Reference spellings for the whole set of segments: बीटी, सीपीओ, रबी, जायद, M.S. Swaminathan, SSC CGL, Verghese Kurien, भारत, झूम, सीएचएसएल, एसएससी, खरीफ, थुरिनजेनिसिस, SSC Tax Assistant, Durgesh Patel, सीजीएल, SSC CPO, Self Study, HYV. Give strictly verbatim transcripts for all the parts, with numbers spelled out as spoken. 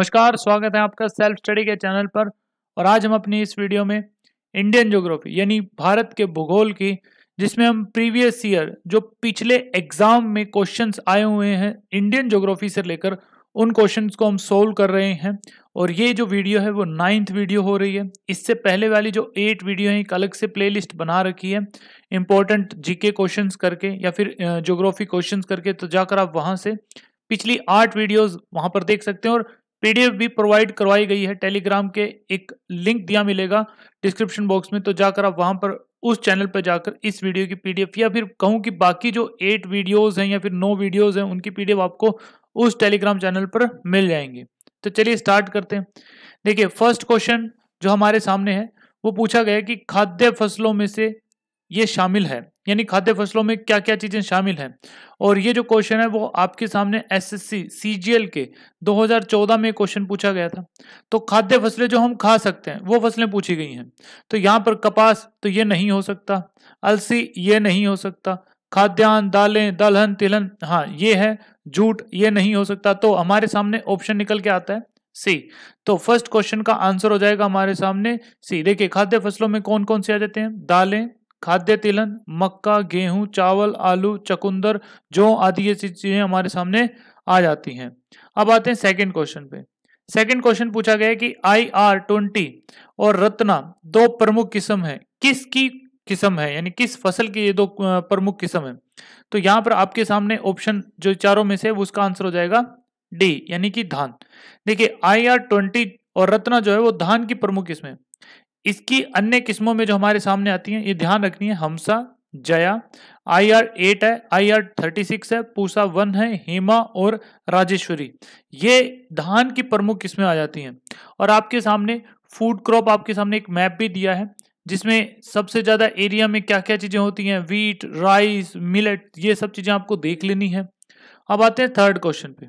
नमस्कार, स्वागत है आपका सेल्फ स्टडी के चैनल पर। और आज हम अपनी इस वीडियो में इंडियन ज्योग्राफी यानी भारत के भूगोल की, जिसमें हम प्रीवियस ईयर जो पिछले एग्जाम में क्वेश्चंस आए हुए हैं इंडियन ज्योग्राफी से लेकर, उन क्वेश्चंस को हम सोल्व कर रहे हैं। और ये जो वीडियो है वो नाइन्थ वीडियो हो रही है। इससे पहले वाली जो एट वीडियो है एक अलग से प्लेलिस्ट बना रखी है, इंपॉर्टेंट जीके क्वेश्चंस करके या फिर ज्योग्राफी क्वेश्चंस करके, तो जाकर आप वहाँ से पिछली आठ वीडियोज वहाँ पर देख सकते हैं। और पीडीएफ भी प्रोवाइड करवाई गई है, टेलीग्राम के एक लिंक दिया मिलेगा डिस्क्रिप्शन बॉक्स में, तो जाकर आप वहां पर उस चैनल पर जाकर इस वीडियो की पीडीएफ, या फिर कहूं कि बाकी जो एट वीडियोस हैं या फिर नौ वीडियोस हैं उनकी पीडीएफ आपको उस टेलीग्राम चैनल पर मिल जाएंगे। तो चलिए स्टार्ट करते हैं। देखिए, फर्स्ट क्वेश्चन जो हमारे सामने है वो पूछा गया कि खाद्य फसलों में से ये शामिल है, यानी खाद्य फसलों में क्या क्या चीज़ें शामिल हैं। और ये जो क्वेश्चन है वो आपके सामने एसएससी सीजीएल के दो हज़ार चौदह में क्वेश्चन पूछा गया था। तो खाद्य फसलें जो हम खा सकते हैं वो फसलें पूछी गई हैं। तो यहाँ पर कपास तो ये नहीं हो सकता, अलसी ये नहीं हो सकता, खाद्यान्न, दालें, दलहन, तिलहन हाँ ये है, जूट ये नहीं हो सकता। तो हमारे सामने ऑप्शन निकल के आता है सी। तो फर्स्ट क्वेश्चन का आंसर हो जाएगा हमारे सामने सी। देखिए, खाद्य फसलों में कौन कौन से आ जाते हैं, दालें, खाद्य तिलहन, मक्का, गेहूं, चावल, आलू, चकुंदर, जौ आदि ये चीजें हमारे सामने आ जाती हैं। अब आते हैं सेकंड क्वेश्चन पे। सेकंड क्वेश्चन पूछा गया है कि आई आर ट्वेंटी और रत्ना दो प्रमुख किस्म है, किसकी किस्म है, यानी किस फसल की ये दो प्रमुख किस्म है। तो यहाँ पर आपके सामने ऑप्शन जो चारों में से है उसका आंसर हो जाएगा डी, यानी कि धान। देखिए, आई आर ट्वेंटी और रत्ना जो है वो धान की प्रमुख किस्म है। इसकी अन्य किस्मों में जो हमारे सामने आती हैं ये ध्यान रखनी है, Hamsa, Jaya, I R eight है, आई आर थर्टी सिक्स है, पूसा वन है, हेमा और राजेश्वरी, ये धान की प्रमुख किस्में आ जाती हैं। और आपके सामने फूड क्रॉप, आपके सामने एक मैप भी दिया है जिसमें सबसे ज़्यादा एरिया में क्या क्या चीज़ें होती हैं, व्हीट, राइस, मिलेट, ये सब चीज़ें आपको देख लेनी है। अब आते हैं थर्ड क्वेश्चन पे।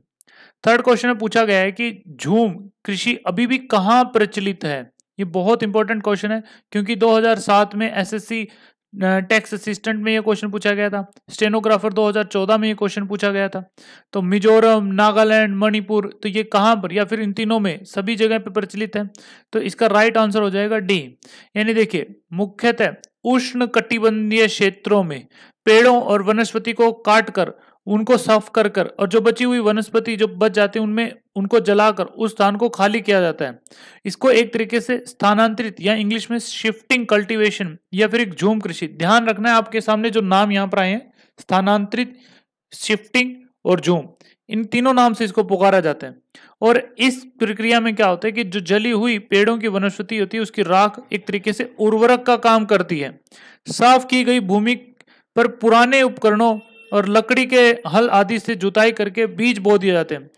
थर्ड क्वेश्चन में पूछा गया है कि झूम कृषि अभी भी कहाँ प्रचलित है। ये बहुत इंपॉर्टेंट क्वेश्चन है क्योंकि दो हज़ार सात में एसएससी टैक्स असिस्टेंट में ये क्वेश्चन पूछा गया था, स्टेनोग्राफर दो हज़ार चौदह में ये क्वेश्चन पूछा गया था। तो मिजोरम, नागालैंड, मणिपुर, तो ये कहाँ पर, या फिर इन तीनों में सभी जगह पे प्रचलित है। तो इसका राइट आंसर हो जाएगा डी, यानी देखिए मुख्यतः उष्ण कटिबंधीय क्षेत्रों में पेड़ों और वनस्पति को काट कर, उनको साफ कर कर, और जो बची हुई वनस्पति जो बच जाती है उनमें उनको जलाकर उस स्थान को खाली किया जाता है। इसको एक तरीके से स्थानांतरित या इंग्लिश में शिफ्टिंग कल्टीवेशन या फिर एक झूम कृषि, ध्यान रखना है आपके सामने जो नाम यहाँ पर आए हैं, स्थानांतरित, शिफ्टिंग और झूम, इन तीनों नाम से इसको पुकारा जाता है। और इस प्रक्रिया में क्या होता है कि जो जली हुई पेड़ों की वनस्पति होती है उसकी राख एक तरीके से उर्वरक का काम करती है। साफ की गई भूमि पर पुराने उपकरणों और लकड़ी के हल आदि से जुताई करके बीज बो दिए जाते हैं।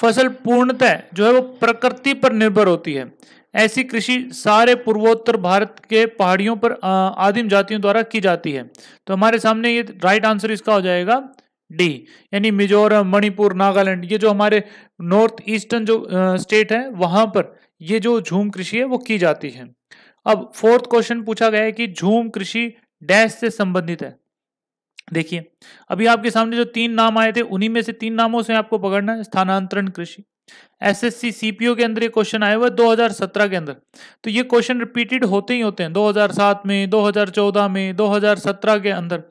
फसल पूर्णतः जो है वो प्रकृति पर निर्भर होती है। ऐसी कृषि सारे पूर्वोत्तर भारत के पहाड़ियों पर आदिम जातियों द्वारा की जाती है। तो हमारे सामने ये राइट आंसर इसका हो जाएगा डी, यानी मिजोरम, मणिपुर, नागालैंड, ये जो हमारे नॉर्थ ईस्टर्न जो स्टेट है वहाँ पर ये जो झूम कृषि है वो की जाती है। अब फोर्थ क्वेश्चन पूछा गया है कि झूम कृषि डैश से संबंधित है। देखिए, अभी आपके सामने जो तीन नाम आए थे उन्हीं में से तीन नामों से आपको पकड़ना है। स्थानांतरण कृषि, एसएससी सीपीओ के अंदर ये क्वेश्चन आया हुआ है दो हज़ार सत्रह के अंदर। तो ये क्वेश्चन रिपीटेड होते ही होते हैं दो हज़ार सात में, दो हज़ार चौदह में, दो हज़ार सत्रह के अंदर।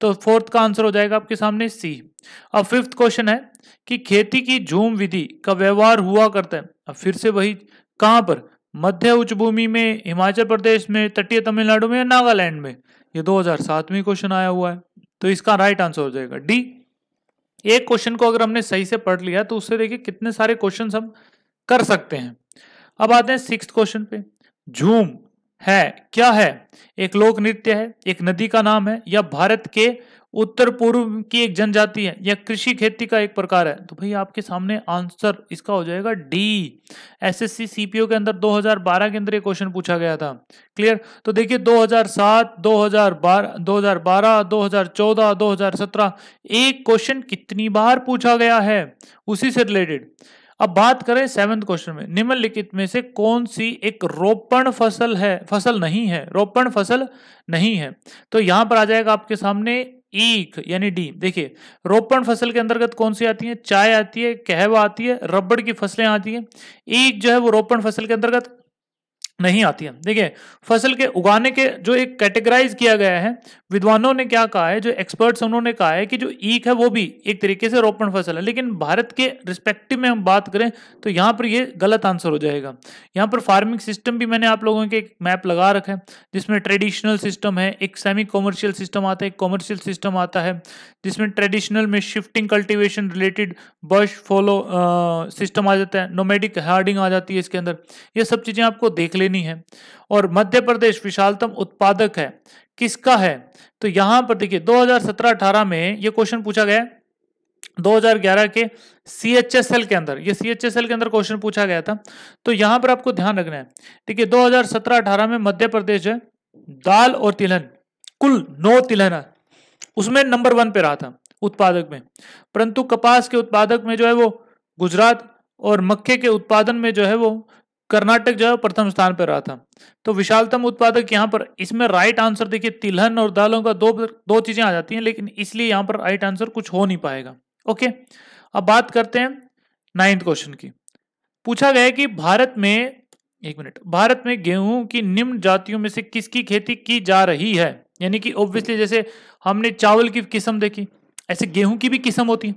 तो फोर्थ का आंसर हो जाएगा आपके सामने सी। अब फिफ्थ क्वेश्चन है कि खेती की झूम विधि का व्यवहार हुआ करता है। अब फिर से वही, कहाँ पर, मध्य उच्च भूमि में, हिमाचल प्रदेश में, तटीय तमिलनाडु में या नागालैंड में। ये दो हज़ार सात में क्वेश्चन आया हुआ है। तो इसका राइट आंसर हो जाएगा डी। एक क्वेश्चन को अगर हमने सही से पढ़ लिया तो उससे देखिए कितने सारे क्वेश्चन हम कर सकते हैं। अब आते हैं सिक्स्थ क्वेश्चन पे। झूम है क्या है, एक लोक नृत्य है, एक नदी का नाम है, या भारत के उत्तर पूर्व की एक जनजाति है, या कृषि खेती का एक प्रकार है। तो भाई आपके सामने आंसर इसका हो जाएगा डी। एसएससी सीपीओ के अंदर दो हज़ार बारह के अंदर ये क्वेश्चन पूछा गया था। क्लियर। तो देखिए दो हज़ार सात, दो हज़ार बारह, दो हज़ार बारह, दो हज़ार चौदह, दो हज़ार सत्रह, एक क्वेश्चन कितनी बार पूछा गया है उसी से रिलेटेड। अब बात करें सेवेंथ क्वेश्चन में, निम्नलिखित में से कौन सी एक रोपण फसल है, फसल नहीं है, रोपण फसल नहीं है। तो यहाँ पर आ जाएगा आपके सामने ईख यानी डी। देखिए रोपण फसल के अंतर्गत कौन सी आती है, चाय आती है, कहवा आती है, रबड़ की फसलें आती है। ईख जो है वो रोपण फसल के अंतर्गत नहीं आती है। देखिए फसल के उगाने के जो एक कैटेगराइज किया गया है, विद्वानों ने क्या कहा है, जो एक्सपर्ट्स उन्होंने कहा है कि जो ईख है वो भी एक तरीके से रोपण फसल है, लेकिन भारत के रिस्पेक्टिव में हम बात करें तो यहाँ पर ये गलत आंसर हो जाएगा। यहाँ पर फार्मिंग सिस्टम भी मैंने आप लोगों के एक मैप लगा रखा है, जिसमें ट्रेडिशनल सिस्टम है, एक सेमी कॉमर्शियल सिस्टम आता है, एक कॉमर्शियल सिस्टम आता है, जिसमें ट्रेडिशनल में shifting cultivation related bush fallow system आ जाता है, नोमैडिक हार्डिंग आ जाती है इसके अंदर। ये सब चीज़ें आपको देख नहीं है। और मध्य प्रदेश विशालतम उत्पादक है किसका है, तो यहां पर देखिए दो हज़ार सत्रह अठारह में यह क्वेश्चन पूछा गया, दो हज़ार ग्यारह के सीएचएसएल के अंदर ये सीएचएसएल के अंदर क्वेश्चन पूछा गया था। तो यहां पर आपको ध्यान रखना है, देखिए दो हज़ार सत्रह अठारह में मध्य प्रदेश है दाल और तिलहन, कुल नौ तिलहन उसमें नंबर वन पे रहा था उत्पादक में, परंतु कपास के उत्पादक में जो है वो गुजरात और मक्के के उत्पादन में जो है वो कर्नाटक जो है प्रथम स्थान पर रहा था। तो विशालतम उत्पादक यहाँ पर इसमें राइट आंसर देखिए तिलहन और दालों का दो दो चीजें आ जाती हैं, लेकिन इसलिए यहाँ पर राइट आंसर कुछ हो नहीं पाएगा। ओके, अब बात करते हैं नाइन्थ क्वेश्चन की। पूछा गया है कि भारत में एक मिनट भारत में गेहूं की निम्न जातियों में से किसकी खेती की जा रही है, यानी कि ऑब्वियसली जैसे हमने चावल की किस्म देखी, ऐसे गेहूं की भी किस्म होती है,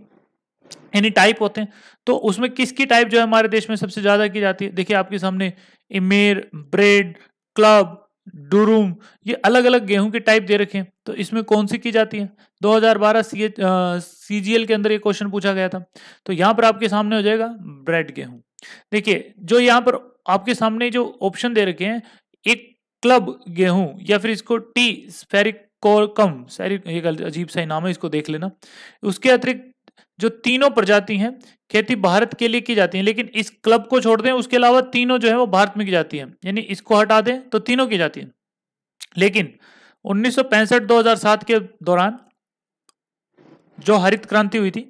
यानी टाइप होते हैं। तो उसमें किसकी टाइप जो है हमारे देश में सबसे ज्यादा की जाती है, देखिए आपके सामने इमेर, ब्रेड, क्लब, डुरूम, ये अलग अलग गेहूं के टाइप दे रखे हैं। तो इसमें कौन सी की जाती है, दो हज़ार बारह सीजीएल के अंदर ये क्वेश्चन पूछा गया था। तो यहाँ पर आपके सामने हो जाएगा ब्रेड गेहूं। देखिए जो यहाँ पर आपके सामने जो ऑप्शन दे रखे हैं, एक क्लब गेहूं या फिर इसको टी स्फेरिक कम सारी ये अजीब सा नाम है, इसको देख लेना। उसके अतिरिक्त जो तीनों प्रजाति हैं खेती भारत के लिए की जाती है, लेकिन इस क्लब को छोड़ दें, उसके अलावा तीनों जो है वो भारत में की जाती है, यानी इसको हटा दें तो तीनों की जाती है। लेकिन उन्नीस सौ पैंसठ दो हज़ार सात के दौरान जो हरित क्रांति हुई थी,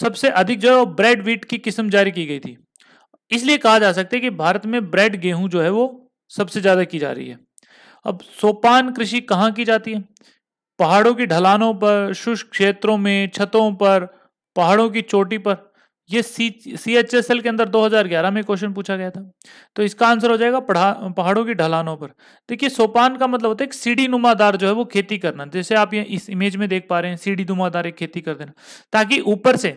सबसे अधिक जो है वो ब्रेड व्हीट की किस्म जारी की गई थी, इसलिए कहा जा सकता है कि भारत में ब्रेड गेहूं जो है वो सबसे ज्यादा की जा रही है। अब सोपान कृषि कहाँ की जाती है, पहाड़ों की ढलानों पर, शुष्क क्षेत्रों में, छतों पर, पहाड़ों की चोटी पर। ये सी एच एस एल के अंदर दो हज़ार ग्यारह में क्वेश्चन पूछा गया था। तो इसका आंसर हो जाएगा पहाड़ों की ढलानों पर। देखिए सोपान का मतलब होता है एक सीढ़ी नुमादार जो है वो खेती करना, जैसे आप ये इस इमेज में देख पा रहे हैं, सीढ़ी नुमादार एक खेती कर देना, ताकि ऊपर से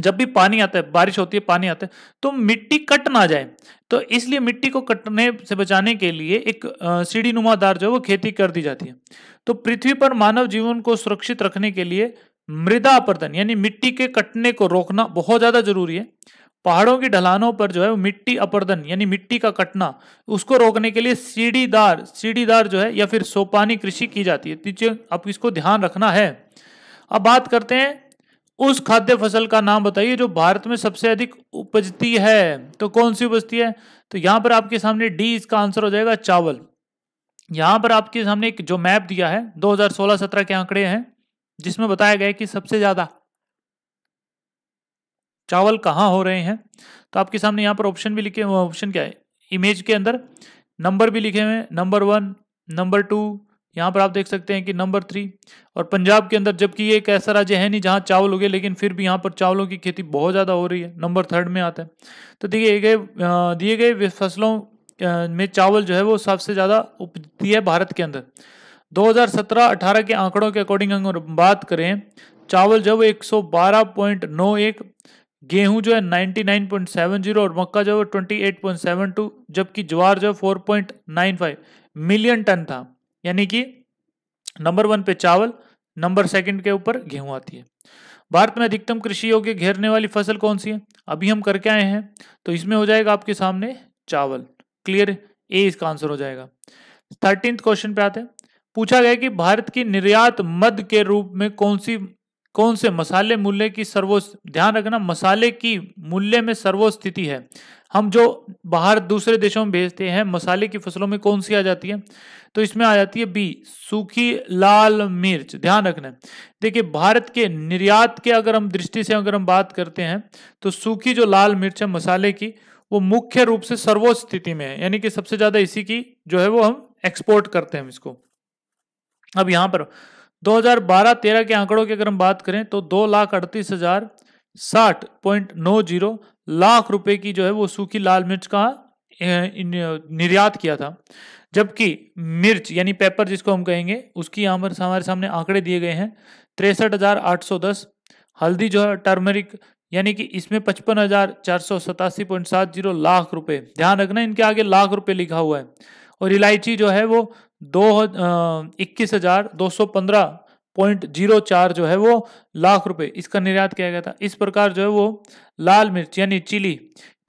जब भी पानी आता है, बारिश होती है, पानी आता है तो मिट्टी कट ना जाए। तो इसलिए मिट्टी को कटने से बचाने के लिए एक सीढ़ी नुमादार जो है वो खेती कर दी जाती है। तो पृथ्वी पर मानव जीवन को सुरक्षित रखने के लिए मृदा अपरदन यानी मिट्टी के कटने को रोकना बहुत ज़्यादा जरूरी है। पहाड़ों की ढलानों पर जो है वो मिट्टी अपरदन यानी मिट्टी का कटना, उसको रोकने के लिए सीढ़ीदार सीढ़ीदार जो है या फिर सोपानी कृषि की जाती है। पीछे आप इसको ध्यान रखना है। अब बात करते हैं, उस खाद्य फसल का नाम बताइए जो भारत में सबसे अधिक उपजती है। तो कौन सी उपजती है, तो यहाँ पर आपके सामने डी इसका आंसर हो जाएगा चावल। यहाँ पर आपके सामने एक जो मैप दिया है दो हज़ार सोलह सत्रह के आंकड़े हैं, जिसमें बताया गया है कि सबसे ज्यादा चावल कहाँ हो रहे हैं। तो आपके सामने यहाँ पर ऑप्शन भी लिखे, ऑप्शन क्या है इमेज के अंदर, नंबर भी लिखे हुए हैं, नंबर वन, नंबर टू, यहाँ पर आप देख सकते हैं कि नंबर थ्री। और पंजाब के अंदर, जबकि ये एक ऐसा राज्य है नहीं जहाँ चावल उगे, लेकिन फिर भी यहाँ पर चावलों की खेती बहुत ज़्यादा हो रही है, नंबर थर्ड में आता है। तो दिए गए दिए गए फसलों में चावल जो है वो सबसे ज़्यादा उपजती है भारत के अंदर। दो हज़ार सत्रह अठारह के आंकड़ों के अकॉर्डिंग अगर बात करें, चावल जो है वो एक सौ बारह पॉइंट नौ एक, गेहूं जो है निन्यानवे पॉइंट सात जीरो और मक्का जो है वो अट्ठाईस पॉइंट सात दो, जबकि ज्वार जो है चार पॉइंट नौ पाँच मिलियन टन था। यानी कि नंबर वन पे चावल, नंबर सेकंड के ऊपर गेहूं आती है। भारत में अधिकतम कृषि योग्य घेरने वाली फसल कौन सी है, अभी हम करके आए हैं, तो इसमें हो जाएगा आपके सामने चावल। क्लियर, ए इसका आंसर हो जाएगा। थर्टीन क्वेश्चन पे आते हैं, पूछा गया कि भारत की निर्यात मद के रूप में कौन सी कौन से मसाले मूल्य की सर्वोच्च, ध्यान रखना मसाले की मूल्य में सर्वोच्च स्थिति है। हम जो बाहर दूसरे देशों में भेजते हैं मसाले की फसलों में कौन सी आ जाती है, तो इसमें आ जाती है बी सूखी लाल मिर्च। ध्यान रखना, देखिए भारत के निर्यात के अगर हम दृष्टि से अगर हम बात करते हैं तो सूखी जो लाल मिर्च है मसाले की, वो मुख्य रूप से सर्वोच्च स्थिति में है, यानी कि सबसे ज्यादा इसी की जो है वो हम एक्सपोर्ट करते हैं इसको। अब यहाँ पर दो हज़ार बारह तेरह के आंकड़ों की अगर हम बात करें तो दो लाख अड़तीस हजार साठ पॉइंट नौ जीरो लाख रुपए की जो है वो सूखी लाल मिर्च का निर्यात किया था, जबकि मिर्च यानी पेपर जिसको हम कहेंगे उसकी यहाँ हमारे सामने आंकड़े दिए गए हैं तिरसठ हजार आठ सौ दस। हल्दी जो है टर्मरिक यानी कि इसमें पचपन हजार चार सौ सतासी पॉइंट सात जीरो लाख रुपए, ध्यान रखना इनके आगे लाख रुपए लिखा हुआ है। और इलायची जो है वो दो इक्कीस हजार दो सौ पंद्रह पॉइंट जीरो चार जो है वो लाख रुपए इसका निर्यात किया गया था। इस प्रकार जो है वो लाल मिर्च यानी चिली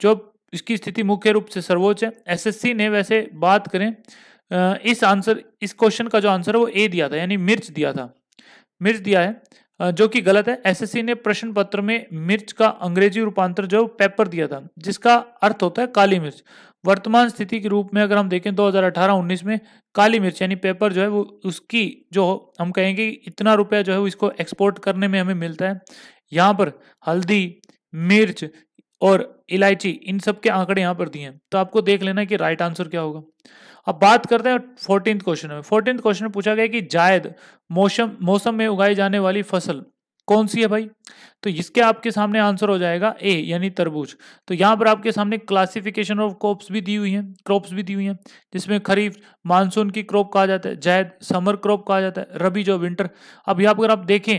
जो इसकी स्थिति मुख्य रूप से सर्वोच्च है। एसएससी ने वैसे बात करें इस आंसर इस क्वेश्चन का जो आंसर है वो ए दिया था यानी मिर्च दिया था, मिर्च दिया है जो कि गलत है। एसएससी ने प्रश्न पत्र में मिर्च का अंग्रेजी रूपांतर जो पेपर दिया था जिसका अर्थ होता है काली मिर्च। वर्तमान स्थिति के रूप में अगर हम देखें दो हज़ार अठारह उन्नीस में काली मिर्च यानी पेपर जो है वो उसकी जो हम कहेंगे इतना रुपया जो है इसको एक्सपोर्ट करने में हमें मिलता है। यहाँ पर हल्दी मिर्च और इलायची इन सब के आंकड़े यहाँ पर दिए हैं, तो आपको देख लेना कि राइट आंसर क्या होगा। अब बात करते हैं फोर्टीन्थ क्वेश्चन में। फोर्टीन्थ क्वेश्चन में पूछा गया कि जायद मौसम मौसम में उगाई जाने वाली फसल कौन सी है भाई, तो इसके आपके सामने आंसर हो जाएगा ए यानी तरबूज। तो यहाँ पर आपके सामने क्लासिफिकेशन ऑफ क्रॉप्स भी दी हुई हैं, क्रॉप्स भी दी हुई हैं, जिसमें खरीफ मानसून की क्रॉप कहा जाता है, जायद समर क्रॉप कहा जाता है, रबी जो विंटर। अब यहाँ पर आप देखें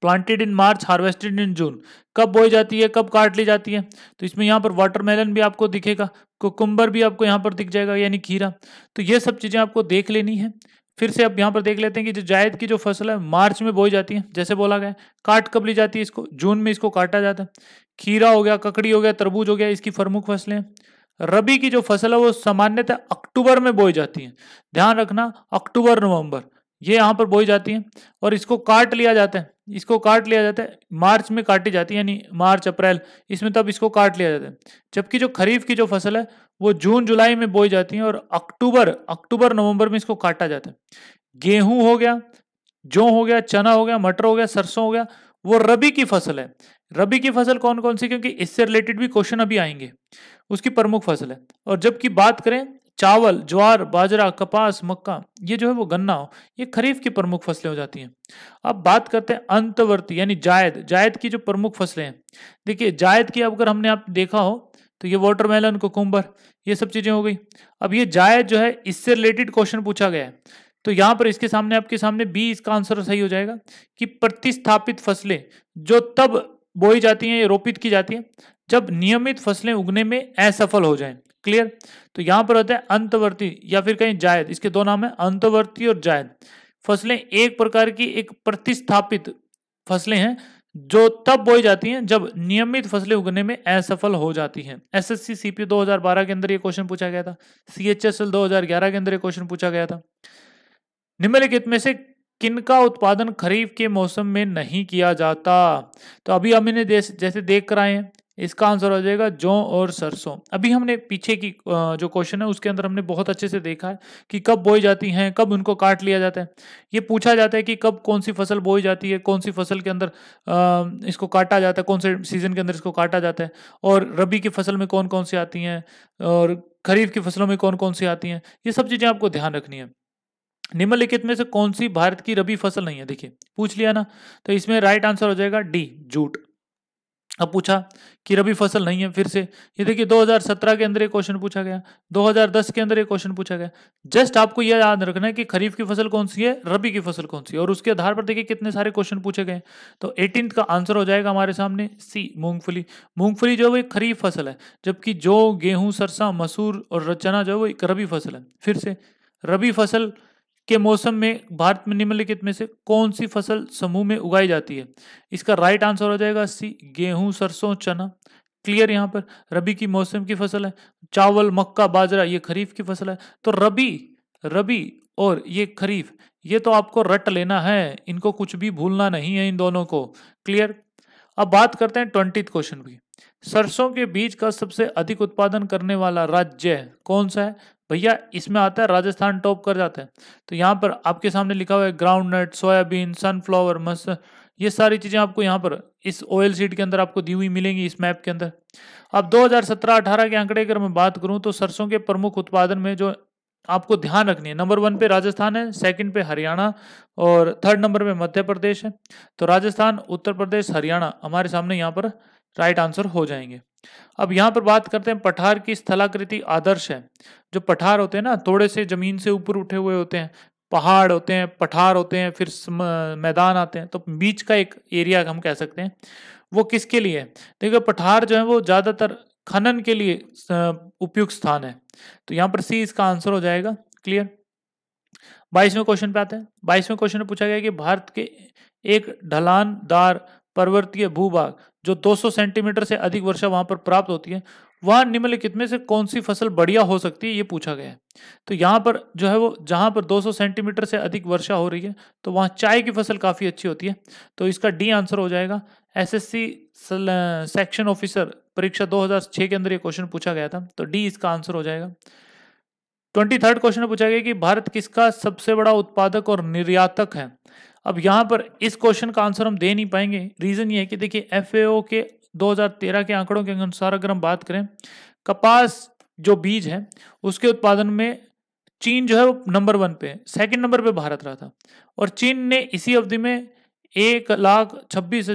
प्लांटेड इन मार्च हार्वेस्टेड इन जून, कब बोई जाती है कब काट ली जाती है, तो इसमें यहाँ पर वाटरमेलन भी आपको दिखेगा, कुकुम्बर भी आपको यहाँ पर दिख जाएगा यानी खीरा। तो ये सब चीज़ें आपको देख लेनी है। फिर से आप यहाँ पर देख लेते हैं कि जो जायद की जो फसल है मार्च में बोई जाती है जैसे बोला गया, काट कब ली जाती है इसको जून में, इसको काटा जाता है। खीरा हो गया, ककड़ी हो गया, तरबूज हो गया, इसकी प्रमुख फसलें हैं। रबी की जो फसल है वो सामान्यतः अक्टूबर में बोई जाती है, ध्यान रखना अक्टूबर नवम्बर ये यहाँ पर बोई जाती है और इसको काट लिया जाता है, इसको काट लिया जाता है मार्च में काटी जाती है यानी मार्च अप्रैल इसमें तब इसको काट लिया जाता है। जबकि जो खरीफ की जो फसल है वो जून जुलाई में बोई जाती है और अक्टूबर अक्टूबर नवंबर में इसको काटा जाता है। गेहूं हो गया, जौ हो गया, चना हो गया, मटर हो गया, सरसों हो गया, वो रबी की फसल है। रबी की फसल कौन कौन सी, क्योंकि इससे रिलेटेड भी क्वेश्चन अभी आएंगे, उसकी प्रमुख फसल है। और जबकि बात करें चावल ज्वार बाजरा कपास मक्का ये जो है वो गन्ना हो, ये खरीफ की प्रमुख फसलें हो जाती हैं। अब बात करते हैं अंतवर्ती यानी जायद, जायद की जो प्रमुख फसलें हैं। देखिए जायद की अगर हमने आप देखा हो तो ये वाटरमेलन कुकुम्बर ये सब चीज़ें हो गई। अब ये जायद जो है इससे रिलेटेड क्वेश्चन पूछा गया है, तो यहाँ पर इसके सामने आपके सामने बी इसका आंसर सही हो जाएगा कि प्रतिस्थापित फसलें जो तब बोई जाती हैं या रोपित की जाती हैं जब नियमित फसलें उगने में असफल हो जाएं। क्लियर, तो यहाँ पर होता है अंतवर्ती या फिर कहीं जायद, इसके दो नाम है अंतवर्ती और जायद। फसलें एक प्रकार की एक प्रतिस्थापित फसलें हैं जो तब बोई जाती हैं जब नियमित फसलें उगने में असफल हो जाती हैं। एसएससी सीपीओ दो हज़ार बारह के अंदर ये क्वेश्चन पूछा गया था, सीएचएसएल दो हज़ार ग्यारह के अंदर ये क्वेश्चन पूछा गया था। निम्नलिखित में से किनका उत्पादन खरीफ के मौसम में नहीं किया जाता, तो अभी हम इन्हें जैसे देख कर आए हैं इसका आंसर हो जाएगा जौ और सरसों। अभी हमने पीछे की जो क्वेश्चन है उसके अंदर हमने बहुत अच्छे से देखा है कि कब बोई जाती हैं, कब उनको काट लिया जाता है। ये पूछा जाता है कि कब कौन सी फसल बोई जाती है, कौन सी फसल के अंदर इसको काटा जाता है, कौन से सीजन के अंदर इसको काटा जाता है, और रबी की फसल में कौन कौन सी आती हैं और खरीफ की फसलों में कौन कौन सी आती हैं, ये सब चीज़ें आपको ध्यान रखनी है। निम्नलिखित में से कौन सी भारत की रबी फसल नहीं है, देखिए पूछ लिया ना, तो इसमें राइट आंसर हो जाएगा डी जूट। अब पूछा कि रबी फसल नहीं है, फिर से ये देखिए दो हज़ार सत्रह के अंदर एक क्वेश्चन पूछा गया, दो हज़ार दस के अंदर एक क्वेश्चन पूछा गया। जस्ट आपको यह याद रखना है कि खरीफ की फसल कौन सी है, रबी की फसल कौन सी है, और उसके आधार पर देखिए कितने सारे क्वेश्चन पूछे गए। तो एटीन्थ का आंसर हो जाएगा हमारे सामने सी मूंगफली। मूंगफली जो है वो एक खरीफ फसल है, जबकि जौ गेहूँ सरसा मसूर और चना जो है वो एक रबी फसल है। फिर से रबी फसल के मौसम में भारत में निम्नलिखित में से कौन सी फसल समूह में उगाई जाती है, इसका राइट आंसर हो जाएगा सी गेहूं सरसों चना। क्लियर, यहाँ पर रबी की मौसम की फसल है, चावल मक्का बाजरा ये खरीफ की फसल है। तो रबी रबी और ये खरीफ ये तो आपको रट लेना है, इनको कुछ भी भूलना नहीं है इन दोनों को। क्लियर, अब बात करते हैं ट्वेंटीथ क्वेश्चन की। सरसों के बीज का सबसे अधिक उत्पादन करने वाला राज्य कौन सा है, भैया इसमें आता है राजस्थान टॉप कर जाता है। तो यहाँ पर आपके सामने लिखा हुआ है ग्राउंडनट सोयाबीन सनफ्लावर मस्टर, ये सारी चीज़ें आपको यहाँ पर इस ऑयल सीड के अंदर आपको दी हुई मिलेंगी इस मैप के अंदर। अब दो हज़ार सत्रह अठारह के आंकड़े अगर मैं बात करूँ तो सरसों के प्रमुख उत्पादन में जो आपको ध्यान रखनी है। नंबर वन पे राजस्थान है, सेकंड पे हरियाणा और थर्ड नंबर पे मध्य प्रदेश है। तो राजस्थान, उत्तर प्रदेश, हरियाणा हमारे सामने यहाँ पर राइट आंसर हो जाएंगे। अब यहाँ पर बात करते हैं पठार की स्थलाकृति आदर्श है। जो पठार होते हैं ना, थोड़े से जमीन से ऊपर उठे हुए होते हैं, पहाड़ होते हैं, पठार होते हैं, फिर मैदान आते हैं, तो बीच का एक एरिया हम कह सकते हैं। वो किसके लिए है? देखिए पठार जो है वो ज़्यादातर खनन के लिए उपयुक्त स्थान है, तो यहाँ पर सी इसका आंसर हो जाएगा। क्लियर। बाईसवें क्वेश्चन पे आते हैं। बाईसवें क्वेश्चन में पूछा गया कि भारत के एक ढलानदार पर्वतीय भूभाग जो दो सौ सेंटीमीटर से अधिक वर्षा वहाँ पर प्राप्त होती है, वहाँ निम्नलिखित में से कौन सी फसल बढ़िया हो सकती है, ये पूछा गया है। तो यहाँ पर जो है वो जहाँ पर दो सौ सेंटीमीटर से अधिक वर्षा हो रही है तो वहाँ चाय की फसल काफ़ी अच्छी होती है, तो इसका डी आंसर हो जाएगा। एसएससी सेक्शन ऑफिसर परीक्षा दो हज़ार छह के अंदर ये क्वेश्चन पूछा गया था, तो डी इसका आंसर हो जाएगा। ट्वेंटी थर्ड क्वेश्चन पूछा गया कि भारत किसका सबसे बड़ा उत्पादक और निर्यातक है। अब यहाँ पर इस क्वेश्चन का आंसर हम दे नहीं पाएंगे। रीज़न ये है कि देखिए एफ ए ओ के दो हज़ार तेरह के आंकड़ों के अनुसार अगर हम बात करें, कपास जो बीज है उसके उत्पादन में चीन जो है वो नंबर वन पे है, सेकंड नंबर पे भारत रहा था, और चीन ने इसी अवधि में एक लाख छब्बीस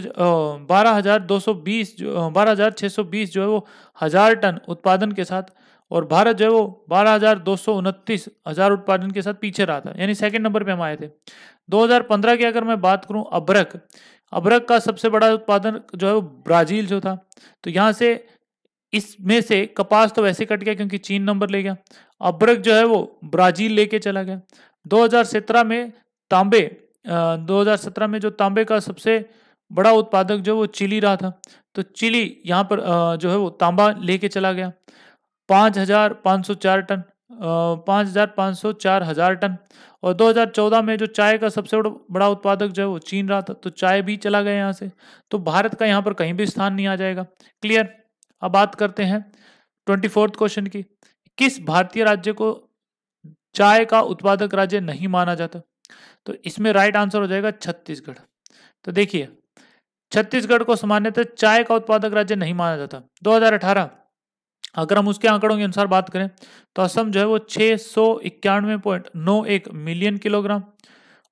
बारह हज़ार दो सौ बीस जो बारह हज़ार छः सौ बीस जो है वो हज़ार टन उत्पादन के साथ, और भारत जो है वो बारह हज़ार दो सौ उनतीस हज़ार उत्पादन के साथ पीछे रहा था, यानी सेकंड नंबर पे हम आए थे। दो हज़ार पंद्रह की अगर मैं बात करूं अभ्रक, अभ्रक का सबसे बड़ा उत्पादन जो है वो ब्राज़ील जो था, तो यहाँ से इसमें से कपास तो वैसे कट गया क्योंकि चीन नंबर ले गया, अभ्रक जो है वो ब्राज़ील लेके चला गया। दो हज़ार सत्रह में तांबे दो हज़ार सत्रह में जो तांबे का सबसे बड़ा उत्पादक जो वो चिली रहा था, तो चिली यहाँ पर जो है वो तांबा लेके चला गया पाँच हज़ार पाँच सौ चार टन पाँच हज़ार पाँच सौ चार हज़ार टन। और दो हज़ार चौदह में जो चाय का सबसे बड़ा उत्पादक जो है वो चीन रहा था, तो चाय भी चला गया यहाँ से, तो भारत का यहाँ पर कहीं भी स्थान नहीं आ जाएगा। क्लियर। अब बात करते हैं ट्वेंटी फोर्थ क्वेश्चन की। किस भारतीय राज्य को चाय का उत्पादक राज्य नहीं माना जाता? तो इसमें राइट आंसर हो जाएगा छत्तीसगढ़। तो देखिए छत्तीसगढ़ को सामान्यतः चाय का उत्पादक राज्य नहीं माना जाता। दो हज़ार अठारह अगर हम उसके आंकड़ों के अनुसार बात करें तो असम जो है वो छः सौ इक्यानवे पॉइंट नौ एक मिलियन किलोग्राम,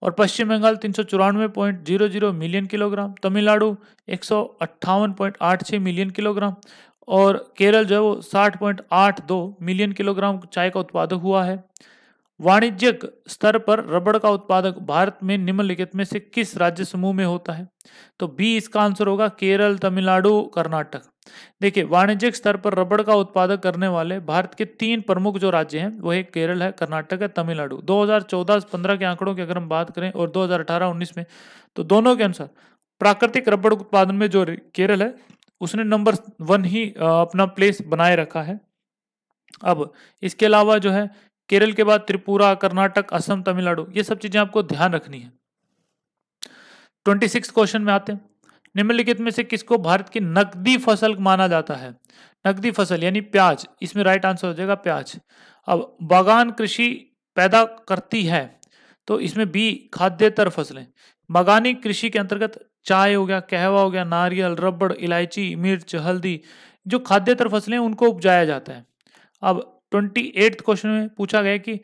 और पश्चिम बंगाल तीन सौ चौरानवे point zero zero million kilogram, Tamil Nadu एक सौ अट्ठावन पॉइंट आठ छः मिलियन किलोग्राम, और केरल जो है वो साठ पॉइंट आठ दो मिलियन किलोग्राम चाय का उत्पादक हुआ है। वाणिज्यिक स्तर पर रबड़ का उत्पादक भारत में निम्नलिखित में से किस राज्य समूह में होता है? तो बी इसका आंसर होगा केरल, तमिलनाडु, कर्नाटक। देखिए वाणिज्यिक स्तर पर रबड़ का उत्पादक करने वाले भारत के तीन प्रमुख जो राज्य हैं वो एक केरल है, कर्नाटक है, तमिलनाडु। दो हज़ार चौदह पंद्रह के आंकड़ों की अगर हम बात करें और दो हज़ार अठारह उन्नीस में, तो दोनों के अनुसार प्राकृतिक रबड़ उत्पादन में जो केरल है उसने नंबर वन ही अपना प्लेस बनाए रखा है। अब इसके अलावा जो है केरल के बाद त्रिपुरा, कर्नाटक, असम, तमिलनाडु, ये सब चीज़ें आपको ध्यान रखनी है। ट्वेंटी सिक्स क्वेश्चन में आते हैं। निम्नलिखित में से किसको भारत की नकदी फसल माना जाता है? नकदी फसल यानी प्याज, इसमें राइट आंसर हो जाएगा प्याज। अब बागान कृषि पैदा करती है, तो इसमें बी खाद्यतर फसलें। बागानी कृषि के अंतर्गत चाय हो गया, कहवा हो गया, नारियल, रबड़, इलायची, मिर्च, हल्दी, जो खाद्यतर फसलें उनको उपजाया जाता है। अब ट्वेंटी एट्थ क्वेश्चन में पूछा गया कि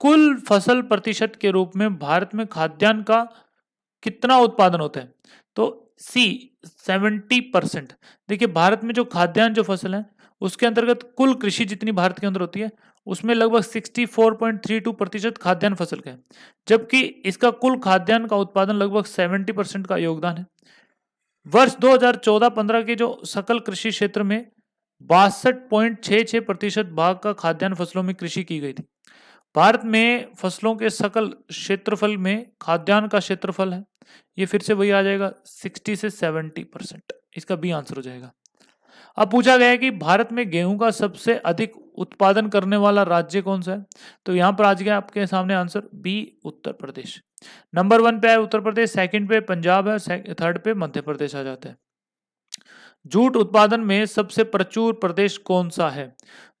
कुल फसल प्रतिशत के रूप में भारत में खाद्यान्न का कितना उत्पादन होता है? तो सी सत्तर परसेंट। देखिए भारत में जो खाद्यान्न जो फसल है उसके अंतर्गत कुल कृषि जितनी भारत के अंदर होती है उसमें लगभग चौंसठ पॉइंट तीन दो प्रतिशत खाद्यान्न फसल का है, जबकि इसका कुल खाद्यान्न का उत्पादन लगभग सत्तर परसेंट का योगदान है। वर्ष दो हज़ार चौदह पंद्रह के जो सकल कृषि क्षेत्र में बासठ पॉइंट छः छः प्रतिशत भाग का खाद्यान्न फसलों में कृषि की गई थी। भारत में फसलों के सकल क्षेत्रफल में खाद्यान्न का क्षेत्रफल है, ये फिर से वही आ जाएगा साठ से सत्तर परसेंट, इसका बी आंसर हो जाएगा। अब पूछा गया है कि भारत में गेहूं का सबसे अधिक उत्पादन करने वाला राज्य कौन सा है? तो यहाँ पर आज गया आपके सामने answer B Uttar Pradesh. Number one पे है उत्तर प्रदेश, सेकंड पे पंजाब है, थर्ड पे मध्य प्रदेश आ जाता है। जूट उत्पादन में सबसे प्रचुर प्रदेश कौन सा है?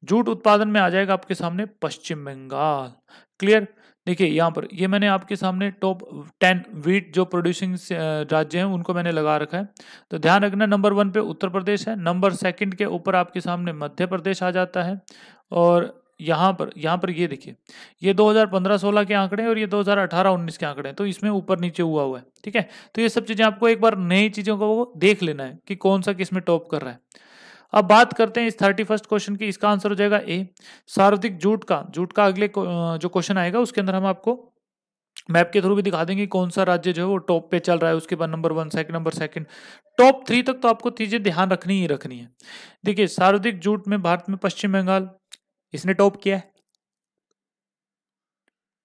जूट उत्पादन में आ जाएगा आपके सामने पश्चिम बंगाल। क्लियर। देखिए यहाँ पर ये मैंने आपके सामने टॉप टेन व्हीट जो प्रोड्यूसिंग राज्य हैं उनको मैंने लगा रखा है, तो ध्यान रखना। नंबर वन पे उत्तर प्रदेश है, नंबर सेकंड के ऊपर आपके सामने मध्य प्रदेश आ जाता है, और यहाँ पर यहाँ पर ये देखिए, ये दो हज़ार पंद्रह सोलह के आंकड़े हैं और ये दो हज़ार अठारह उन्नीस के आंकड़े हैं, तो इसमें ऊपर नीचे हुआ हुआ है। ठीक है, तो ये सब चीज़ें आपको एक बार नई चीज़ों को देख लेना है कि कौन सा किस में टॉप कर रहा है। अब बात करते हैं इस थर्टी फर्स्ट क्वेश्चन की, इसका आंसर हो जाएगा ए, सार्वधिक जूट का। जूट का अगले जो क्वेश्चन आएगा उसके अंदर हम आपको मैप के थ्रू भी दिखा देंगे कौन सा राज्य जो है वो टॉप पे चल रहा है, उसके बाद number one, second number second, top three तक तो आपको चीज़ें ध्यान रखनी ही रखनी है। देखिए, सर्वाधिक जूट में भारत में पश्चिम बंगाल इसने टॉप किया है।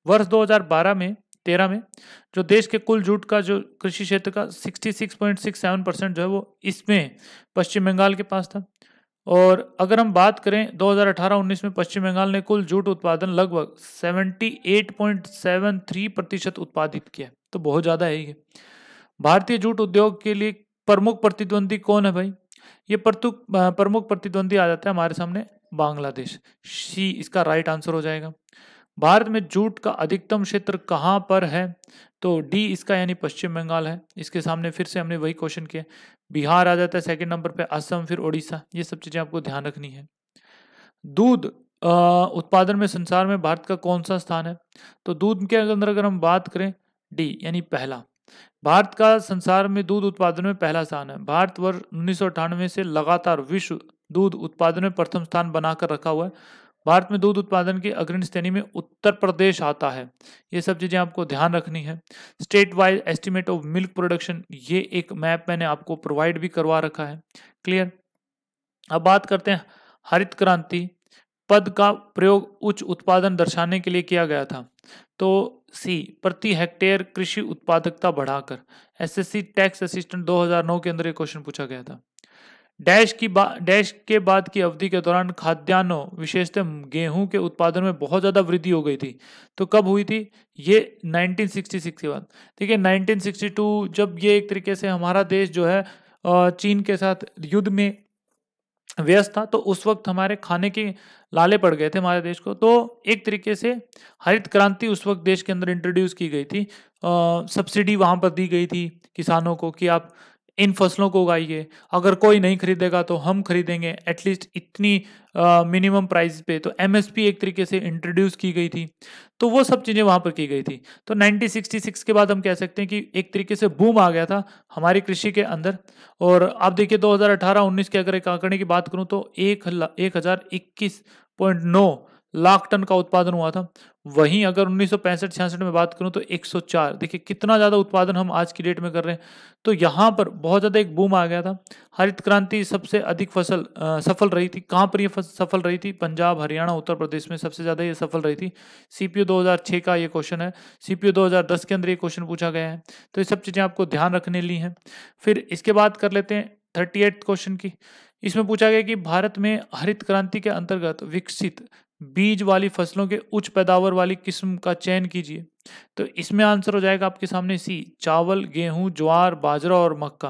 वर्ष दो हज़ार बारह में तेरह में जो देश के कुल जूट का जो कृषि क्षेत्र का छियासठ पॉइंट सड़सठ परसेंट जो है वो इसमें पश्चिम बंगाल के पास था। और अगर हम बात करें दो हज़ार अठारह उन्नीस में पश्चिम बंगाल ने कुल जूट उत्पादन लगभग अठहत्तर पॉइंट सत्तर तीन प्रतिशत उत्पादित किया, तो बहुत ज़्यादा है ये। भारतीय जूट उद्योग के लिए प्रमुख प्रतिद्वंदी कौन है भाई? ये प्रमुख प्रतिद्वंदी आ जाता है हमारे सामने बांग्लादेश, सी इसका राइट आंसर हो जाएगा। भारत में जूट का अधिकतम क्षेत्र कहाँ पर है? तो डी इसका यानी पश्चिम बंगाल है। इसके सामने फिर से हमने वही क्वेश्चन किया, बिहार आ जाता है सेकंड नंबर पे, असम, फिर ओडिशा। ये सब चीज़ें आपको ध्यान रखनी है। दूध उत्पादन में संसार में भारत का कौन सा स्थान है? तो दूध के अंदर अगर हम बात करें डी यानी पहला, भारत का संसार में दूध उत्पादन में पहला स्थान है। भारत वर्ष उन्नीस सौ अट्ठानवे से लगातार विश्व दूध उत्पादन में प्रथम स्थान बनाकर रखा हुआ है। भारत में दूध उत्पादन की अग्रणी श्रेणी में उत्तर प्रदेश आता है। ये सब चीज़ें आपको ध्यान रखनी है। State wise estimate of milk production, ये एक मैप मैंने आपको प्रोवाइड भी करवा रखा है। क्लियर। अब बात करते हैं, हरित क्रांति पद का प्रयोग उच्च उत्पादन दर्शाने के लिए किया गया था। तो सी प्रति हेक्टेयर कृषि उत्पादकता बढ़ाकर, एसएससी टैक्स असिस्टेंट दो हज़ार नौ के अंदर ये क्वेश्चन पूछा गया था। डैश की बा डैश के बाद की अवधि के दौरान खाद्यान्नों विशेषतः गेहूं के उत्पादन में बहुत ज़्यादा वृद्धि हो गई थी, तो कब हुई थी? ये उन्नीस सौ छियासठ के बाद। ठीक है, उन्नीस सौ बासठ जब ये एक तरीके से हमारा देश जो है चीन के साथ युद्ध में व्यस्त था, तो उस वक्त हमारे खाने के लाले पड़ गए थे हमारे देश को, तो एक तरीके से हरित क्रांति उस वक्त देश के अंदर इंट्रोड्यूस की गई थी। सब्सिडी वहाँ पर दी गई थी किसानों को कि आप इन फसलों को उगाइए, अगर कोई नहीं खरीदेगा तो हम खरीदेंगे एटलीस्ट इतनी मिनिमम प्राइस पे, तो एमएसपी एक तरीके से इंट्रोड्यूस की गई थी। तो वो सब चीज़ें वहाँ पर की गई थी। तो उन्नीस सौ छियासठ के बाद हम कह सकते हैं कि एक तरीके से बूम आ गया था हमारी कृषि के अंदर। और आप देखिए दो हज़ार अठारह उन्नीस के अगर एक आंकड़े की बात करूँ तो एक एक हज़ार इक्कीस पॉइंट नौ लाख टन का उत्पादन हुआ था। वहीं अगर उन्नीस सौ पैंसठ छियासठ में बात करूं तो एक सौ चार। देखिए कितना ज़्यादा उत्पादन हम आज की डेट में कर रहे हैं, तो यहाँ पर बहुत ज़्यादा एक बूम आ गया था। हरित क्रांति सबसे अधिक फसल आ, सफल रही थी। कहाँ पर ये सफल रही थी? पंजाब, हरियाणा, उत्तर प्रदेश में सबसे ज़्यादा ये सफल रही थी। सीपीओ दो हज़ार छह का ये क्वेश्चन है, सीपीओ दो हज़ार दस के अंदर ये क्वेश्चन पूछा गया है। तो ये सब चीज़ें आपको ध्यान रखने ली हैं। फिर इसके बाद कर लेते हैं थर्टी एट क्वेश्चन की। इसमें पूछा गया कि भारत में हरित क्रांति के अंतर्गत विकसित बीज वाली फसलों के उच्च पैदावार वाली किस्म का चयन कीजिए। तो इसमें आंसर हो जाएगा आपके सामने सी, चावल, गेहूं, ज्वार, बाजरा और मक्का।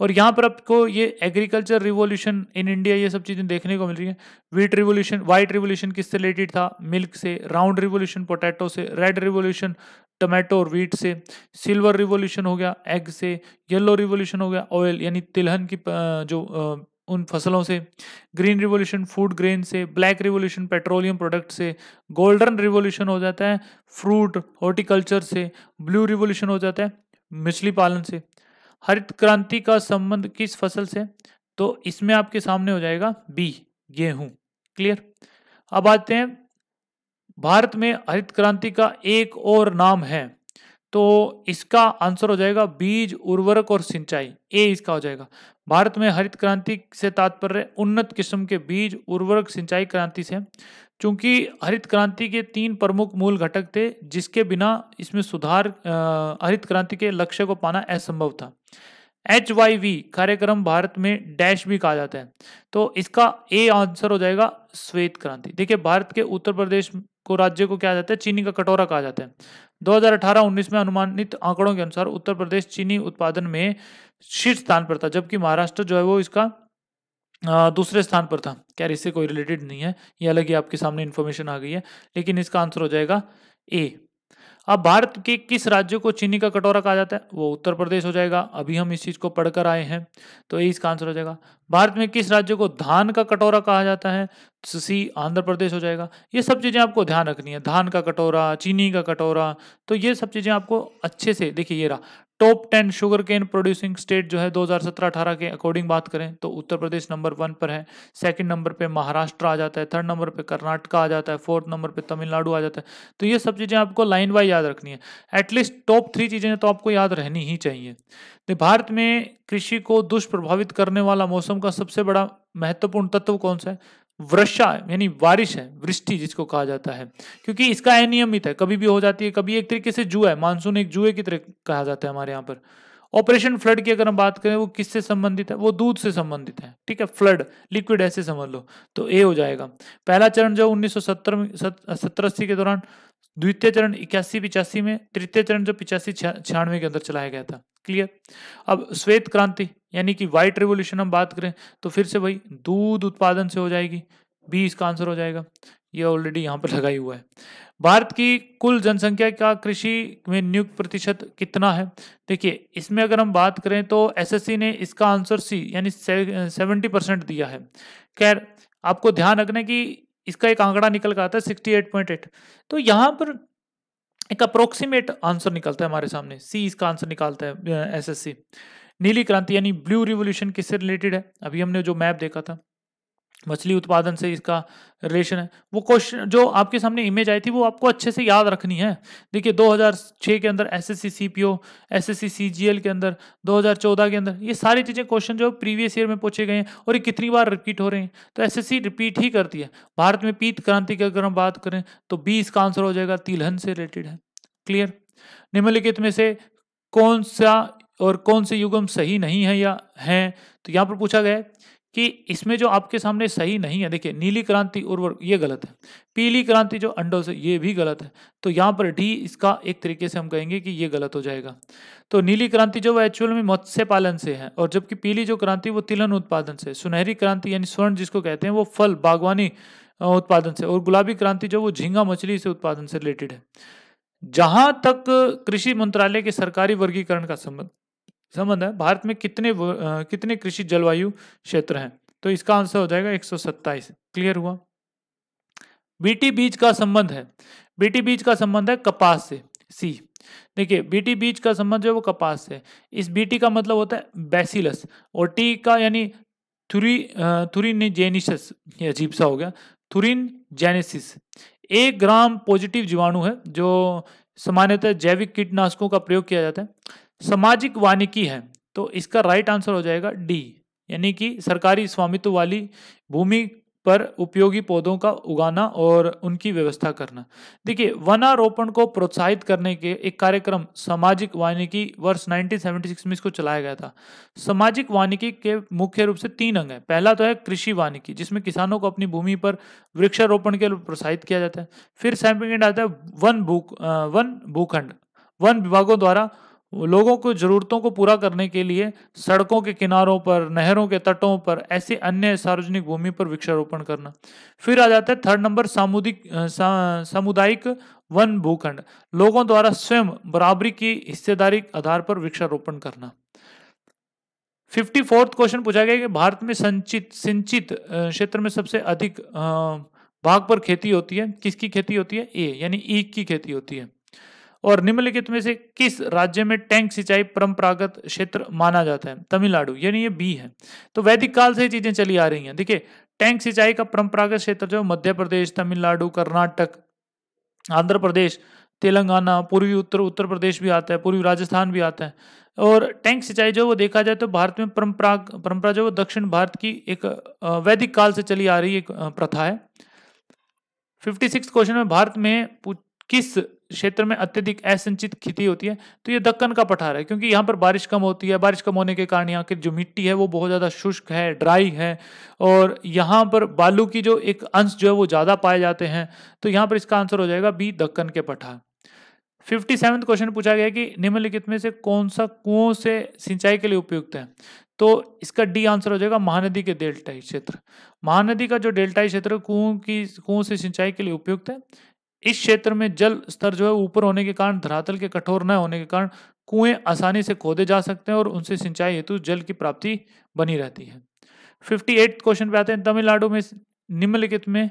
और यहाँ पर आपको ये एग्रीकल्चर रिवॉल्यूशन इन इंडिया ये सब चीज़ें देखने को मिल रही है। व्हीट रिवॉल्यूशन, वाइट रिवॉल्यूशन किससे रिलेटेड था? मिल्क से। राउंड रिवॉल्यूशन पोटैटो से। रेड रिवॉल्यूशन टमाटो और व्हीट से। सिल्वर रिवॉल्यूशन हो गया एग से। येलो रिवॉल्यूशन हो गया ऑयल यानी तिलहन की जो उन फसलों से। ग्रीन रिवॉल्यूशन फूड ग्रेन से। ब्लैक रिवॉल्यूशन पेट्रोलियम प्रोडक्ट से। गोल्डन रिवॉल्यूशन हो जाता है फ्रूट हॉर्टिकल्चर से। ब्लू रिवॉल्यूशन हो जाता है मछली पालन से। हरित क्रांति का संबंध किस फसल से? तो इसमें आपके सामने हो जाएगा बी, गेहूं। क्लियर। अब आते हैं, भारत में हरित क्रांति का एक और नाम है, तो इसका आंसर हो जाएगा बीज, उर्वरक और सिंचाई, ए इसका हो जाएगा। भारत में हरित क्रांति से तात्पर्य उन्नत किस्म के बीज, उर्वरक, सिंचाई क्रांति से। चूंकि हरित क्रांति के तीन प्रमुख मूल घटक थे जिसके बिना इसमें सुधार आ, हरित क्रांति के लक्ष्य को पाना असंभव था। एच वाई वी कार्यक्रम भारत में डैश भी कहा जाता है, तो इसका ए आंसर हो जाएगा श्वेत क्रांति। देखिए भारत के उत्तर प्रदेश को राज्य को क्या जाता है? चीनी का कटोरा कहा जाता है। दो हज़ार अठारह उन्नीस में अनुमानित आंकड़ों के अनुसार उत्तर प्रदेश चीनी उत्पादन में शीर्ष स्थान पर था, जबकि महाराष्ट्र जो है वो इसका दूसरे स्थान पर था। खैर इससे कोई रिलेटेड नहीं है, ये अलग ही आपके सामने इन्फॉर्मेशन आ गई है, लेकिन इसका आंसर हो जाएगा ए। अब भारत के किस राज्य को चीनी का कटोरा कहा जाता है, वो उत्तर प्रदेश हो जाएगा। अभी हम इस चीज को पढ़कर आए हैं, तो यही इसका आंसर हो जाएगा। भारत में किस राज्य को धान का कटोरा कहा जाता है, सी आंध्र प्रदेश हो जाएगा। ये सब चीजें आपको ध्यान रखनी है, धान का कटोरा, चीनी का कटोरा, तो ये सब चीजें आपको अच्छे से देखिए। ये रहा top ten sugar cane producing state जो है दो हज़ार सत्रह अठारह के अकॉर्डिंग बात करें तो उत्तर प्रदेश नंबर वन पर है, सेकंड नंबर पे महाराष्ट्र आ जाता है, थर्ड नंबर पे कर्नाटका आ जाता है, फोर्थ नंबर पे तमिलनाडु आ जाता है। तो ये सब चीज़ें आपको लाइन वाइज याद रखनी है, एटलीस्ट टॉप थ्री चीज़ें तो आपको याद रहनी ही चाहिए। तो भारत में कृषि को दुष्प्रभावित करने वाला मौसम का सबसे बड़ा महत्वपूर्ण तत्व कौन सा है? वर्षा यानी बारिश है, वृष्टि जिसको कहा जाता है, क्योंकि इसका अनियमित है, कभी भी हो जाती है, कभी एक तरीके से जुआ है, मानसून एक जुए की तरह कहा जाता है हमारे यहाँ पर। ऑपरेशन फ्लड की अगर हम बात करें, वो किससे संबंधित है? वो दूध से संबंधित है, ठीक है, फ्लड लिक्विड ऐसे समझ लो, तो ए हो जाएगा। पहला चरण जो उन्नीस सौ सत्तर अस्सी के दौरान, द्वितीय चरण इक्यासी पिचासी में, तृतीय चरण जो पिचासी छियानवे के अंदर चलाया गया था, क्लियर। अब श्वेत क्रांति यानी कि व्हाइट रिवोल्यूशन हम बात करें तो फिर से वही दूध उत्पादन से हो जाएगी, बी इसका आंसर हो जाएगा, ये ऑलरेडी यहाँ पर लगा ही हुआ है। भारत की कुल जनसंख्या का कृषि में नियुक्त प्रतिशत कितना है? देखिए इसमें अगर हम बात करें तो एसएससी ने इसका आंसर सी यानी सेवेंटी परसेंट दिया है। खैर आपको ध्यान रखना कि इसका एक आंकड़ा निकल कर आता है सिक्सटी एट पॉइंट एट, तो यहाँ पर एक अप्रोक्सीमेट आंसर निकलता है हमारे सामने, सी इसका आंसर निकालता है एसएससी। नीली क्रांति यानी ब्लू रिवोल्यूशन किससे रिलेटेड है? अभी हमने जो मैप देखा था मछली उत्पादन से इसका रिलेशन है। वो क्वेश्चन जो आपके सामने इमेज आई थी वो आपको अच्छे से याद रखनी है। देखिए दो हज़ार छह के अंदर एसएससी सीपीओ, एसएससी सीजीएल के अंदर, दो हज़ार चौदह के अंदर, ये सारी चीज़ें क्वेश्चन जो प्रीवियस ईयर में पूछे गए हैं और ये कितनी बार रिपीट हो रहे हैं, तो एसएससी रिपीट ही करती है। भारत में पीत क्रांति की अगर हम बात करें तो बी इसका आंसर हो जाएगा, तिलहन से रिलेटेड है, क्लियर। निम्नलिखित में से कौन सा और कौन से युगम सही नहीं है या हैं, तो यहाँ पर पूछा गया है कि इसमें जो आपके सामने सही नहीं है। देखिए नीली क्रांति उर्वरक ये गलत है, पीली क्रांति जो अंडों से ये भी गलत है, तो यहाँ पर डी इसका एक तरीके से हम कहेंगे कि ये गलत हो जाएगा। तो नीली क्रांति जो वह एक्चुअल में मत्स्य पालन से है, और जबकि पीली जो क्रांति वो तिलहन उत्पादन से, सुनहरी क्रांति यानी स्वर्ण जिसको कहते हैं वो फल बागवानी उत्पादन से, और गुलाबी क्रांति जो वो झींगा मछली से उत्पादन से रिलेटेड है। जहाँ तक कृषि मंत्रालय के सरकारी वर्गीकरण का संबंध संबंध है, भारत में कितने कितने कृषि जलवायु क्षेत्र हैं, तो इसका आंसर हो जाएगा एक सौ सत्ताईस, क्लियर हुआ। बीटी बीज का संबंध है, बीटी बीज का संबंध है कपास से, सी। देखिए बीटी बीज का संबंध जो है वो कपास से, इस बीटी का मतलब होता है बैसिलस और टी का यानी थुरी थुरिनजेनिसिस, ये अजीब सा हो गया, थुरिनजेनिसिस। एक ग्राम पॉजिटिव जीवाणु है जो सामान्यतः जैविक कीटनाशकों का प्रयोग किया जाता है। सामाजिक वानिकी है, तो इसका राइट आंसर हो जाएगा डी, यानी कि सरकारी स्वामित्व वाली भूमि पर उपयोगी पौधों का उगाना और उनकी व्यवस्था करना। देखिए वनारोपण को प्रोत्साहित करने के एक कार्यक्रम सामाजिक वानिकी वर्ष उन्नीस सौ छिहत्तर में इसको चलाया गया था। सामाजिक वानिकी के मुख्य रूप से तीन अंग हैं, पहला तो है कृषि वानिकी जिसमें किसानों को अपनी भूमि पर वृक्षारोपण के लिए प्रोत्साहित किया जाता है। फिर सेकंड आता है वन भू वन भूखंड, वन विभागों द्वारा लोगों को जरूरतों को पूरा करने के लिए सड़कों के किनारों पर, नहरों के तटों पर, ऐसे अन्य सार्वजनिक भूमि पर वृक्षारोपण करना। फिर आ जाता है थर्ड नंबर सामुदायिक सामुदायिक वन भूखंड, लोगों द्वारा स्वयं बराबरी की हिस्सेदारी आधार पर वृक्षारोपण करना। फिफ्टी फोर्थ क्वेश्चन पूछा गया कि भारत में संचित सिंचित क्षेत्र में सबसे अधिक भाग पर खेती होती है, किसकी खेती होती है? ए यानी ईख की खेती होती है। और निम्नलिखित में से किस राज्य में टैंक सिंचाई परंपरागत क्षेत्र माना जाता है? तमिलनाडु, यानी ये बी है। तो वैदिक काल से चीजें चली आ रही हैं। देखिए टैंक सिंचाई का परंपरागत क्षेत्र जो मध्य प्रदेश, तमिलनाडु, कर्नाटक, आंध्र प्रदेश, तेलंगाना, पूर्वी उत्तर उत्तर प्रदेश भी आता है, पूर्वी राजस्थान भी आता है। और टैंक सिंचाई जो वो देखा जाए तो भारत में परंपरा परंपरा जो वो दक्षिण भारत की एक वैदिक काल से चली आ रही एक प्रथा है। फिफ्टी सिक्स क्वेश्चन में भारत में किस क्षेत्र में अत्यधिक असंचित खेती होती है? तो ये दक्कन का पठार है, क्योंकि यहाँ पर बारिश कम होती है। बारिश कम होने के कारण यहाँ की जो मिट्टी है वो बहुत ज़्यादा शुष्क है, ड्राई है, और यहाँ पर बालू की जो एक अंश जो है वो ज़्यादा पाए जाते हैं। तो यहाँ पर इसका आंसर हो जाएगा बी, दक्कन के पठार। फिफ्टी सेवन्थ क्वेश्चन पूछा गया कि निम्नलिखित में से कौन सा कुओं से सिंचाई के लिए उपयुक्त है? तो इसका डी आंसर हो जाएगा, महानदी के डेल्टाई क्षेत्र। महानदी का जो डेल्टाई क्षेत्र कुओं की कुओं से सिंचाई के लिए उपयुक्त है। इस क्षेत्र में जल स्तर जो है ऊपर होने के कारण, धरातल के कठोर न होने के कारण कुएं आसानी से खोदे जा सकते हैं और उनसे सिंचाई हेतु जल की प्राप्ति बनी रहती है। फिफ्टी एट क्वेश्चन पे आते हैं, तमिलनाडु में निम्नलिखित में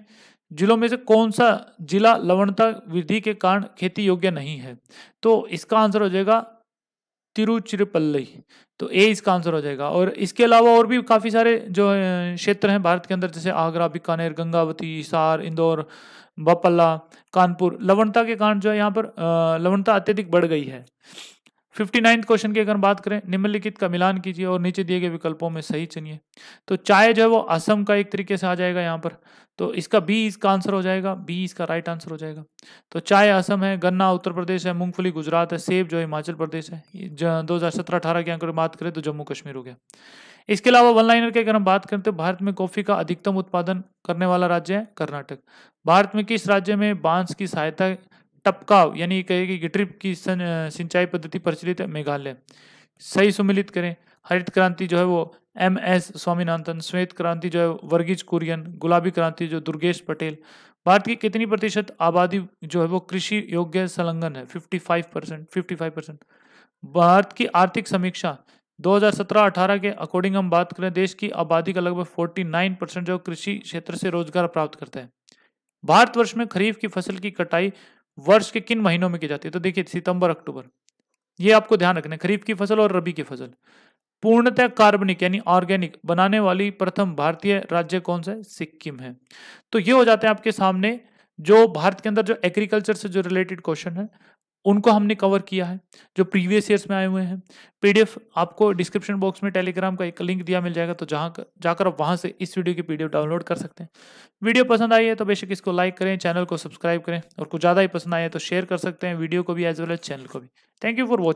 जिलों में से कौन सा जिला लवणता वृद्धि के कारण खेती योग्य नहीं है? तो इसका आंसर हो जाएगा तिरुचिरापल्ली, तो ए इसका आंसर हो जाएगा। और इसके अलावा और भी काफ़ी सारे जो क्षेत्र हैं भारत के अंदर, जैसे आगरा, बीकानेर, गंगावती, हिसार, इंदौर, बापला, कानपुर, लवणता के कारण जो है यहाँ पर लवणता अत्यधिक बढ़ गई है। फिफ्टी नाइन्थ क्वेश्चन की अगर बात करें, निम्नलिखित का मिलान कीजिए और नीचे दिए गए विकल्पों में सही चुनिए। तो चाय जो है वो असम का एक तरीके से आ जाएगा यहाँ पर, तो इसका बी इसका आंसर हो जाएगा, बी इसका राइट आंसर हो जाएगा। तो चाय असम है, गन्ना उत्तर प्रदेश है, मूंगफली गुजरात है, सेब जो हिमाचल प्रदेश है, दो हज़ार सत्रह अठारह की अगर बात करें तो जम्मू कश्मीर हो गया। इसके अलावा वन लाइनर की अगर हम बात करें तो भारत में कॉफ़ी का अधिकतम उत्पादन करने वाला राज्य है कर्नाटक। भारत में किस राज्य में बांस की सहायता टपकाव यानी कहेगी कि ड्रिप की सिंचाई पद्धति प्रचलित है? मेघालय। सही सुमिलित करें, हरित क्रांति जो है वो एम एस स्वामीनाथन, श्वेत क्रांति जो है वर्गीज कुरियन, गुलाबी क्रांति जो दुर्गेश पटेल। भारत की कितनी प्रतिशत आबादी जो है वो कृषि योग्य संलग्न है? पचपन परसेंट। भारत की आर्थिक समीक्षा दो हज़ार सत्रह अठारह के अकॉर्डिंग हम बात करें, देश की आबादी का लगभग उनचास परसेंट जो कृषि क्षेत्र से रोजगार प्राप्त करता है। भारतवर्ष में खरीफ की फसल की कटाई वर्ष के किन महीनों में की जाती है? तो देखिए सितंबर अक्टूबर, ये आपको ध्यान रखना है, खरीफ की फसल और रबी की फसल। पूर्णतः कार्बनिक यानी ऑर्गेनिक बनाने वाली प्रथम भारतीय राज्य कौन सा है? सिक्किम है। तो ये हो जाते हैं आपके सामने जो भारत के अंदर जो एग्रीकल्चर से जो रिलेटेड क्वेश्चन है उनको हमने कवर किया है जो प्रीवियस ईयर्स में आए हुए हैं। पीडीएफ आपको डिस्क्रिप्शन बॉक्स में टेलीग्राम का एक लिंक दिया मिल जाएगा, तो जहां जाकर आप वहां से इस वीडियो की पीडीएफ डाउनलोड कर सकते हैं। वीडियो पसंद आई है तो बेशक इसको लाइक करें, चैनल को सब्सक्राइब करें, और कुछ ज़्यादा ही पसंद आए तो शेयर कर सकते हैं वीडियो को भी एज वेल एज चैनल को भी। Thank you for watching.